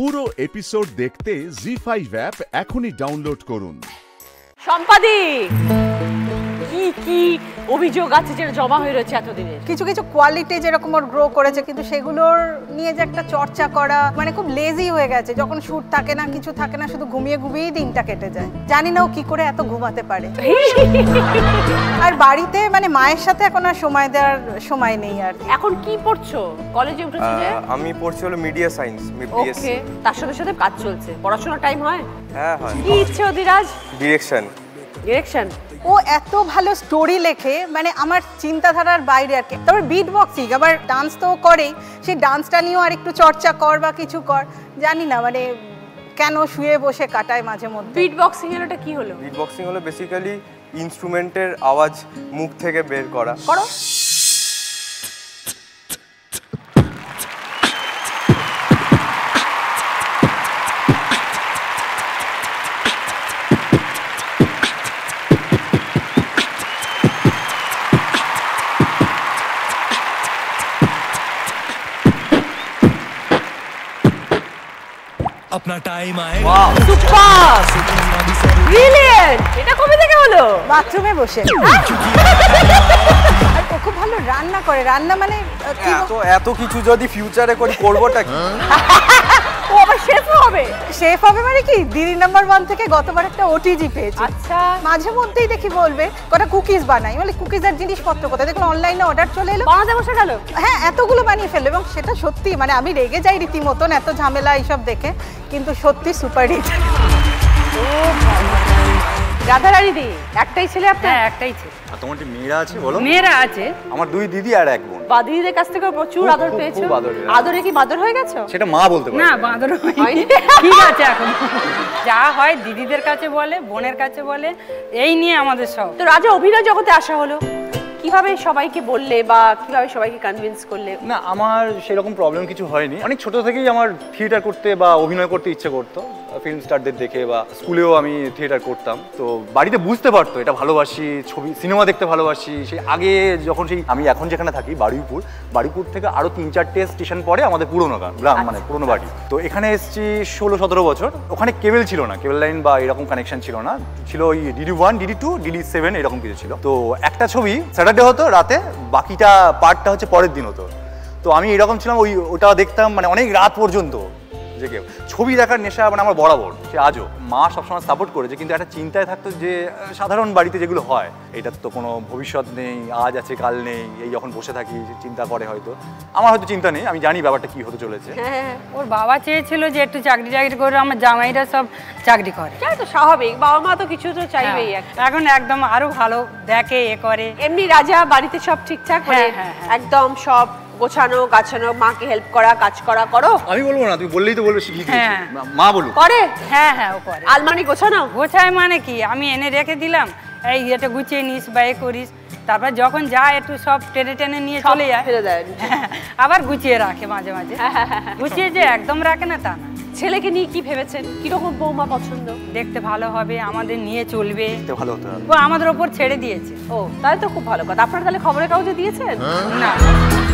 পুরো এপিসোড দেখতে জি5 অ্যাপ এখনই ডাউনলোড করুন। সম্পাদি কি কি অভিযোগ আছে যেটা জমা হয়ে রয়েছে এতদিনে? কিছু কিছু কোয়ালিটি যেরকম ওর গ্রো করেছে, কিন্তু সেগুলোর নিয়ে যে একটা চর্চা করা, মানে খুব লেজি হয়ে গেছে। যখন শুট থাকে না, কিছু থাকে না, শুধু ঘুমিয়ে ঘুমিয়েই দিনটা কেটে যায়। জানি না ও কি করে এত ঘুমাতে পারে। আর বাড়িতে মানে মায়ের সাথে এখন আর সময় দেওয়ার সময় নেই। আর এখন কি পড়ছো? কলেজে উঠেছো? আমি পড়ছি হলো মিডিয়া সায়েন্স। ওকে, তার সাথে সাথে কাজ চলছে, পড়াশোনার টাইম হয়? হ্যাঁ হয়। কি ইচ্ছে অধিরাজ? ডিরেকশন। ও এত ভালো স্টোরি লেখে, মানে আমার চিন্তাধারার বাইরে আর কি। তারপর বিট বক্সিং, আবার ডান্স তো করে, সেই ডান্সটা নিয়েও আর একটু চর্চা কর বা কিছু কর। জানি না মানে কেন শুয়ে বসে কাটায় মাঝে মধ্যে। বিট বক্সিং এর এটা কি হলো? বিট বক্সিং হলো বেসিক্যালি ইনস্ট্রুমেন্টের আওয়াজ মুখ থেকে বের করা। করো। अपना टाइम आए। Super brilliant. এটা কবে থেকে হলো? বাথরুমে বসে। আর ও খুব ভালো রান্না করে। রান্না মানে তো এত কিছু যদি ফিউচারে করি করবটা কি? ও আবার শেফ হবে। শেফ হবে মানে কি? দিদি নাম্বার 1 থেকে গতবার একটা ওটিজি পেয়েছে। আচ্ছা। মাঝে মধ্যেই দেখি বলবে কটা কুকিজ বানাই, মানে কুকিজের জিনিসপত্র কথা দেখুন অনলাইনে অর্ডার চলে এলো, বানাতে বসে গেল। হ্যাঁ, এতগুলো বানিয়ে ফেললো। এবং সেটা সত্যি মানে আমি রেগে যাই রীতিমতন, এত ঝামেলা এইসব দেখে, কিন্তু সত্যি সুপার হিট। রাধারানী দি একটাই ছেলে আপনার? হ্যাঁ একটাই ছেলে। আর তোমার কি মেয়েরা আছে? বলো। মেয়েরা আছে, আমার দুই দিদি আর এক বোন। বাদিদের কাছ থেকে প্রচুর আদর পেয়েছো? আদরে কি বাদর হয়ে গেছো? সেটা মা বলতে পারে না, বাদর হয়নি। ঠিক আছে, এখন যা হয় দিদিদের কাছে বলে, বোনের কাছে বলে, এই নিয়ে আমাদের সব। তো রাজা অভিনয় জগতে আসা হলো কিভাবে? সবাইকে বললে বা কিভাবে সবাইকে কনভিন্স করলে? না আমার সেরকম প্রবলেম কিছু হয়নি। অনেক ছোট থেকেই আমার থিয়েটার করতে বা অভিনয় করতে ইচ্ছে করতো, ফিল্ম স্টারদের দেখে, বা স্কুলেও আমি থিয়েটার করতাম। তো বাড়িতে বুঝতে পারতো এটা ভালোবাসি, ছবি সিনেমা দেখতে ভালোবাসি। সেই আগে যখন সেই আমি এখন যেখানে থাকি বারুইপুর, বারুইপুর থেকে আরও 3-4টে স্টেশন পরে আমাদের পুরোনো গ্রাম, মানে পুরোনো বাড়ি। তো এখানে এসেছি 16-17 বছর। ওখানে কেবেল ছিল না, কেবেল লাইন বা এরকম কানেকশন ছিল না, ছিল ওই DD1, DD2, DD7 এরকম কিছু ছিল। তো একটা ছবি স্যাটারডে হতো রাতে, বাকিটা পার্টটা হচ্ছে পরের দিন হতো। তো আমি এরকম ছিলাম, ওটা দেখতাম মানে অনেক রাত পর্যন্ত জেগে। ছবি দেখার নেশা মানে আমার বরাবর, সে আজও। মা সবসময় সাপোর্ট করেছে, কিন্তু একটা চিন্তায় থাকতো যে সাধারণ বাড়িতে যেগুলো হয়, এটার তো কোনো ভবিষ্যৎ নেই, আজ আছে কাল নেই, এই যখন বসে থাকি চিন্তা করে। হয়তো আমার হয়তো চিন্তা নেই, আমি জানি ব্যাপারটা কি হতে চলেছে। ওর বাবা চেয়েছিল যে একটু চাকরি করে, আমার জামাইরা সব চাকরি করে। তো স্বাভাবিক, বাবা মা তো কিছু তো চাইবেই। এখন একদম আরো ভালো দেখে এ করে। এমনি রাজা বাড়িতে সব ঠিকঠাক করে? একদম সব গোছানো গাছানো, মাকে হেল্প করা, কাজ করা। করো? আমি বলবো না, তুমি বললেই তো বলবে শিখিয়ে দিয়েছি। মা বলুক। করে? হ্যাঁ হ্যাঁ ও করে। আলমারি গোছানো? গোছায় মানে কি, আমি এনে রেখে দিলাম, এই এটা গুছিয়ে নিস বা এ করিস, তারপর যখন যায় একটু সব টেনে টেনে নিয়ে চলে যায়, ফেলে দেয়। আবার গুছিয়ে রাখে মাঝে মাঝে, গুছিয়ে যে একদম রাখে না তা না। ছেলেকে নিয়ে কি ভেবেছেন? কিরকম বৌমা পছন্দ? দেখতে ভালো হবে, আমাদের নিয়ে চলবে, ভালো হতে হবে। ও আমাদের ওপর ছেড়ে দিয়েছে। ও তাই তো, খুব ভালো কথা। আপনারা তাহলে খবরের কাগজে দিয়েছেন না?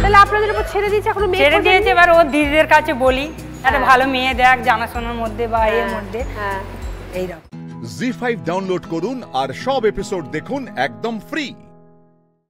তাহলে আপনাদের ওপর ছেড়ে দিয়েছে, এখনো মেয়ে ছেড়ে দিয়েছে। এবার ও দিদিদের কাছে বলি একটা ভালো মেয়ে দেখ, জানাশোনার মধ্যে বা এর মধ্যে। এইরকম জি5 ডাউনলোড করুন আর সব এপিসোড দেখুন একদম ফ্রি।